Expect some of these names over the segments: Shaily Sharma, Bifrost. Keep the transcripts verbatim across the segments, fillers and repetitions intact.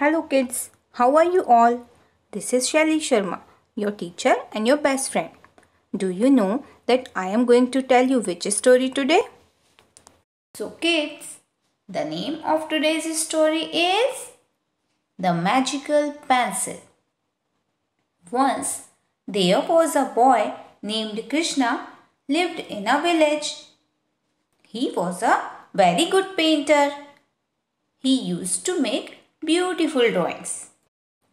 Hello kids, how are you all? This is Shaily Sharma, your teacher and your best friend. Do you know that I am going to tell you which story today? So kids, the name of today's story is The Magical Pencil. Once there was a boy named Krishna lived in a village. He was a very good painter. He used to make beautiful drawings.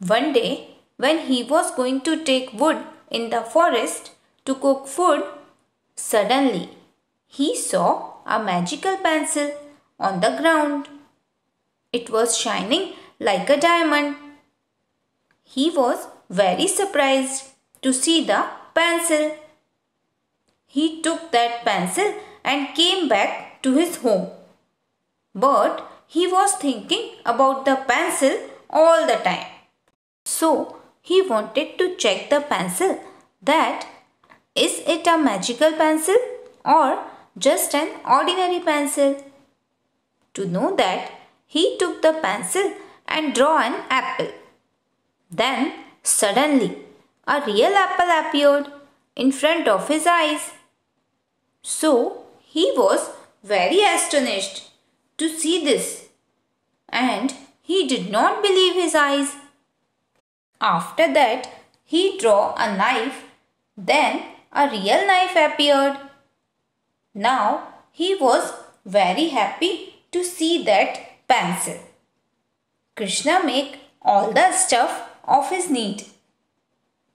One day, when he was going to take wood in the forest to cook food, suddenly he saw a magical pencil on the ground. It was shining like a diamond. He was very surprised to see the pencil. He took that pencil and came back to his home. But he was thinking about the pencil all the time. So he wanted to check the pencil that is it a magical pencil or just an ordinary pencil. To know that, he took the pencil and drew an apple. Then suddenly a real apple appeared in front of his eyes. So he was very astonished to see this, and he did not believe his eyes. After that, he drew a knife. Then a real knife appeared. Now he was very happy to see that pencil. Krishna made all the stuff of his need.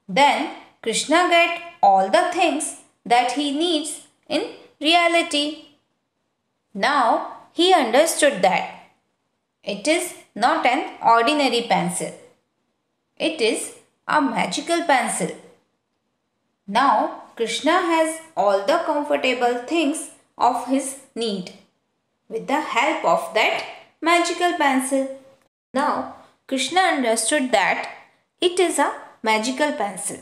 Then Krishna got all the things that he needs in reality. Now he understood that it is not an ordinary pencil. It is a magical pencil. Now Krishna has all the comfortable things of his need with the help of that magical pencil. Now Krishna understood that it is a magical pencil,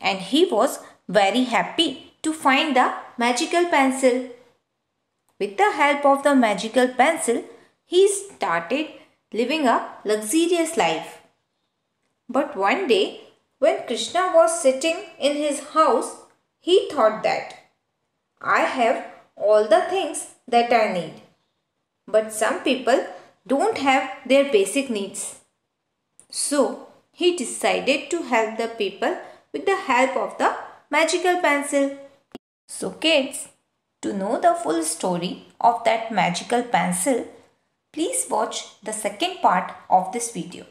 and he was very happy to find the magical pencil. With the help of the magical pencil, he started living a luxurious life. But one day, when Krishna was sitting in his house, he thought that, I have all the things that I need. But some people don't have their basic needs. So, he decided to help the people with the help of the magical pencil. So kids, to know the full story of that magical pencil, please watch the second part of this video.